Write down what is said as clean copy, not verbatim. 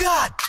God!